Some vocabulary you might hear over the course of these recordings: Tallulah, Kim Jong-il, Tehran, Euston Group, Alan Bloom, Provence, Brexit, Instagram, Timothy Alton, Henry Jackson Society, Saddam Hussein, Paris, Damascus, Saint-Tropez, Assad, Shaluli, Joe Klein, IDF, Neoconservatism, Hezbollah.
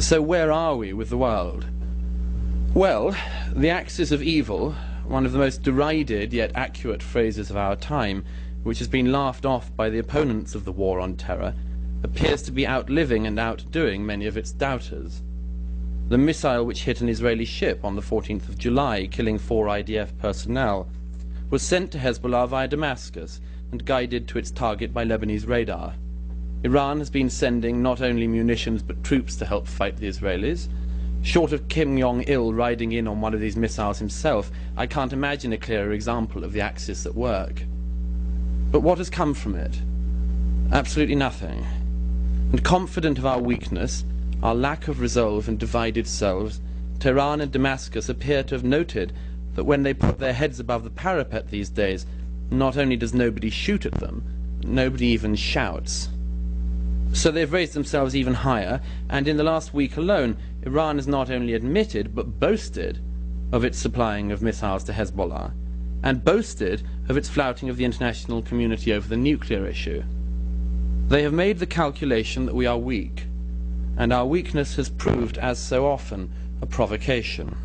So where are we with the world? Well, the axis of evil, one of the most derided yet accurate phrases of our time, which has been laughed off by the opponents of the war on terror, appears to be outliving and outdoing many of its doubters. The missile which hit an Israeli ship on the 14th of July, killing 4 IDF personnel, was sent to Hezbollah via Damascus and guided to its target by Lebanese radar. Iran has been sending not only munitions but troops to help fight the Israelis. Short of Kim Jong-il riding in on one of these missiles himself, I can't imagine a clearer example of the axis at work. But what has come from it? Absolutely nothing. And confident of our weakness, our lack of resolve and divided selves, Tehran and Damascus appear to have noted that when they put their heads above the parapet these days, not only does nobody shoot at them, nobody even shouts. So they've raised themselves even higher, and in the last week alone, Iran has not only admitted but boasted of its supplying of missiles to Hezbollah, and boasted of its flouting of the international community over the nuclear issue. They have made the calculation that we are weak, and our weakness has proved, as so often, a provocation.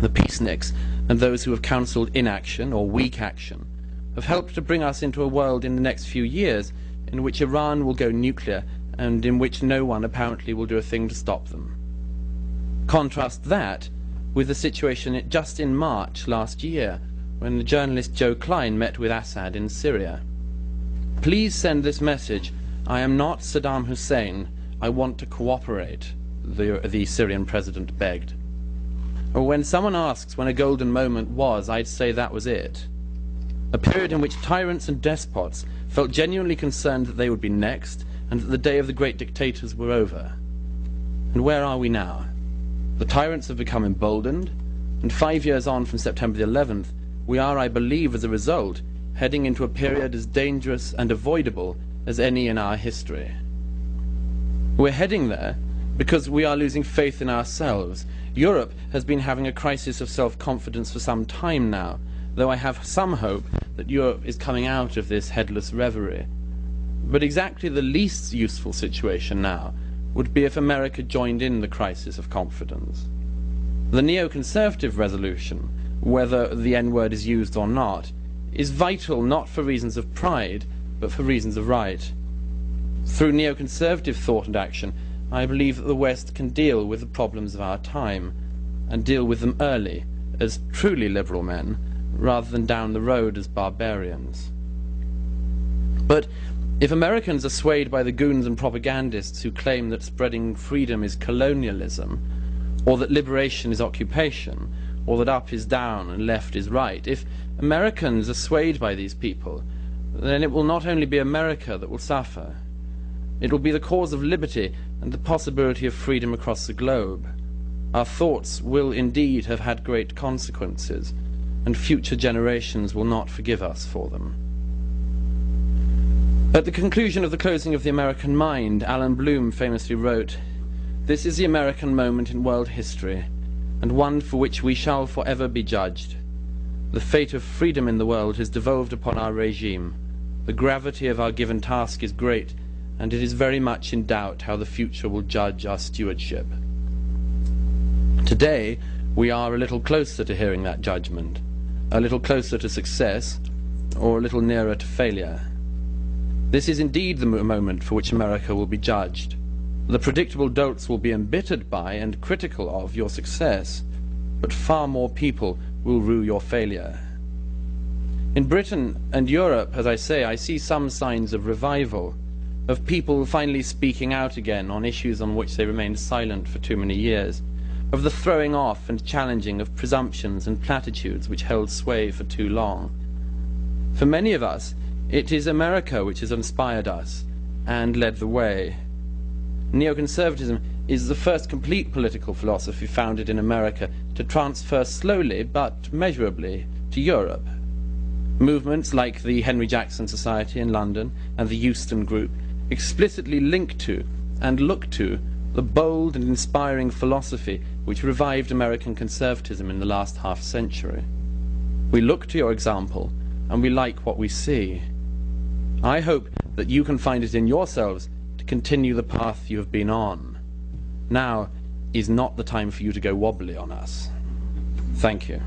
The peaceniks and those who have counselled inaction or weak action have helped to bring us into a world in the next few years in which Iran will go nuclear and in which no one apparently will do a thing to stop them. Contrast that with the situation just in March last year when the journalist Joe Klein met with Assad in Syria. Please send this message. I am not Saddam Hussein. I want to cooperate, the Syrian president begged. Or when someone asks when a golden moment was, I'd say that was it. A period in which tyrants and despots felt genuinely concerned that they would be next and that the day of the great dictators were over. And where are we now? The tyrants have become emboldened, and 5 years on from September the 11th, we are, I believe, as a result, heading into a period as dangerous and avoidable as any in our history. We're heading there because we are losing faith in ourselves. Europe has been having a crisis of self-confidence for some time now, though I have some hope that Europe is coming out of this headless reverie. But exactly the least useful situation now would be if America joined in the crisis of confidence. The neoconservative resolution, whether the N-word is used or not, is vital not for reasons of pride, but for reasons of right. Through neoconservative thought and action, I believe that the West can deal with the problems of our time, and deal with them early, as truly liberal men, rather than down the road as barbarians. But if Americans are swayed by the goons and propagandists who claim that spreading freedom is colonialism, or that liberation is occupation, or that up is down and left is right, if Americans are swayed by these people, then it will not only be America that will suffer. It will be the cause of liberty and the possibility of freedom across the globe. Our thoughts will indeed have had great consequences, and future generations will not forgive us for them. At the conclusion of The Closing of the American Mind, Alan Bloom famously wrote, "This is the American moment in world history, and one for which we shall forever be judged. The fate of freedom in the world has devolved upon our regime. The gravity of our given task is great, and it is very much in doubt how the future will judge our stewardship." Today, we are a little closer to hearing that judgment, a little closer to success, or a little nearer to failure. This is indeed the moment for which America will be judged. The predictable dolts will be embittered by and critical of your success, but far more people will rue your failure. In Britain and Europe, as I say, I see some signs of revival, of people finally speaking out again on issues on which they remained silent for too many years, of the throwing off and challenging of presumptions and platitudes which held sway for too long. For many of us, it is America which has inspired us and led the way. Neoconservatism is the first complete political philosophy founded in America to transfer slowly but measurably to Europe. Movements like the Henry Jackson Society in London and the Euston Group explicitly link to and look to the bold and inspiring philosophy which revived American conservatism in the last half century. We look to your example and we like what we see. I hope that you can find it in yourselves to continue the path you have been on. now is not the time for you to go wobbly on us. Thank you.